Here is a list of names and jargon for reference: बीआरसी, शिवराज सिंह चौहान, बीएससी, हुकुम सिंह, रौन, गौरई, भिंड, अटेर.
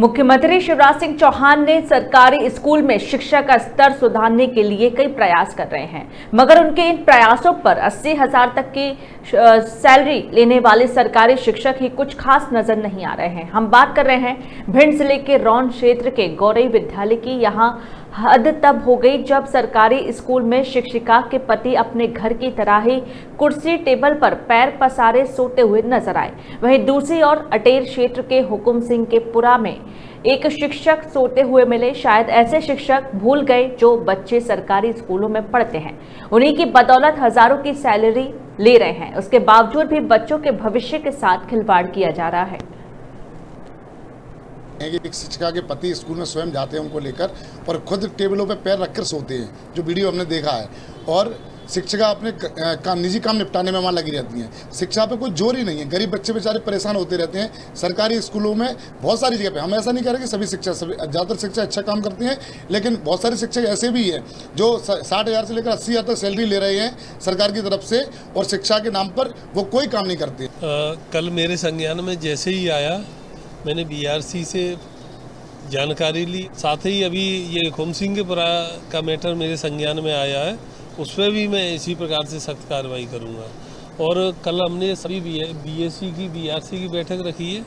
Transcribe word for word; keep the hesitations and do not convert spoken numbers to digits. मुख्यमंत्री शिवराज सिंह चौहान ने सरकारी स्कूल में शिक्षा का स्तर सुधारने के लिए कई प्रयास कर रहे हैं, मगर उनके इन प्रयासों पर अस्सी हजार तक की सैलरी लेने वाले सरकारी शिक्षक ही कुछ खास नजर नहीं आ रहे हैं। हम बात कर रहे हैं भिंड जिले के रौन क्षेत्र के गौरई विद्यालय की। यहाँ हद तब हो गई जब सरकारी स्कूल में शिक्षिका के पति अपने घर की तरह ही कुर्सी टेबल पर पैर पसारे सोते हुए नजर आए। वहीं दूसरी ओर अटेर क्षेत्र के हुकुम सिंह के पुरा में एक शिक्षक सोते हुए मिले। शायद ऐसे शिक्षक भूल गए जो बच्चे सरकारी स्कूलों में पढ़ते हैं, उन्हीं की बदौलत हजारों की सैलरी ले रहे हैं, उसके बावजूद भी बच्चों के भविष्य के साथ खिलवाड़ किया जा रहा है। एक शिक्षिका के पति स्कूल में स्वयं जाते हैं उनको लेकर और खुद टेबलों पे पैर रखकर सोते हैं, जो वीडियो हमने देखा है। और शिक्षिका अपने काम निजी काम निपटाने में वहाँ लगी रहती हैं, शिक्षा पे कोई जोर ही नहीं है। गरीब बच्चे बेचारे परेशान होते रहते हैं। सरकारी स्कूलों में बहुत सारी जगह पे, हम ऐसा नहीं कह रहे कि सभी शिक्षक, सभी ज़्यादातर शिक्षक अच्छा काम करते हैं, लेकिन बहुत सारे शिक्षक ऐसे भी हैं जो साठ हज़ार से लेकर अस्सी हज़ार तक सैलरी ले रहे हैं सरकार की तरफ से, और शिक्षा के नाम पर वो कोई काम नहीं करते। कल मेरे संज्ञान में जैसे ही आया, मैंने बीआरसी से जानकारी ली। साथ ही अभी ये हुकुम सिंह के पुरा का मैटर मेरे संज्ञान में आया है, उस पर भी मैं इसी प्रकार से सख्त कार्रवाई करूंगा। और कल हमने सभी बीएससी की बीआरसी की बैठक रखी है,